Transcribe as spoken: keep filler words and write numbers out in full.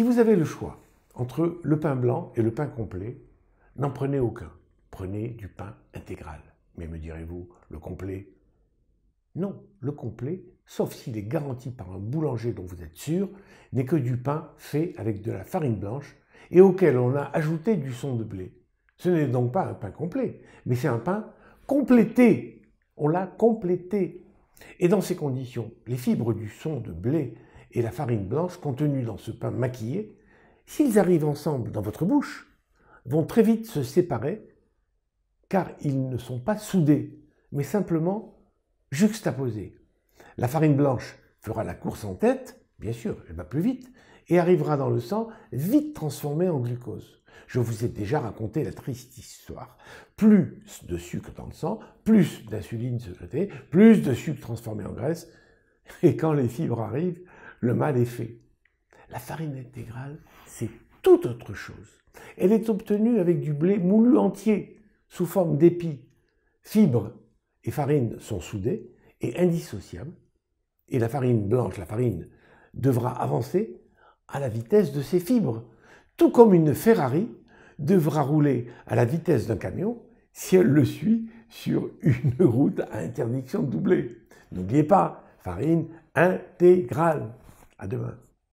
Si vous avez le choix entre le pain blanc et le pain complet, n'en prenez aucun. Prenez du pain intégral. Mais me direz-vous, le complet? Non, le complet, sauf s'il est garanti par un boulanger dont vous êtes sûr, n'est que du pain fait avec de la farine blanche et auquel on a ajouté du son de blé. Ce n'est donc pas un pain complet, mais c'est un pain complété. On l'a complété. Et dans ces conditions, les fibres du son de blé et la farine blanche contenues dans ce pain maquillé, s'ils arrivent ensemble dans votre bouche, vont très vite se séparer car ils ne sont pas soudés, mais simplement juxtaposés. La farine blanche fera la course en tête, bien sûr, elle va plus vite, et arrivera dans le sang vite transformée en glucose. Je vous ai déjà raconté la triste histoire. Plus de sucre dans le sang, plus d'insuline sécrétée, plus de sucre transformé en graisse, et quand les fibres arrivent, le mal est fait. La farine intégrale, c'est tout autre chose. Elle est obtenue avec du blé moulu entier, sous forme d'épi. Fibres et farine sont soudées et indissociables, et la farine blanche, la farine, devra avancer à la vitesse de ses fibres, tout comme une Ferrari devra rouler à la vitesse d'un camion si elle le suit sur une route à interdiction de doubler. N'oubliez pas, farine intégrale. À demain.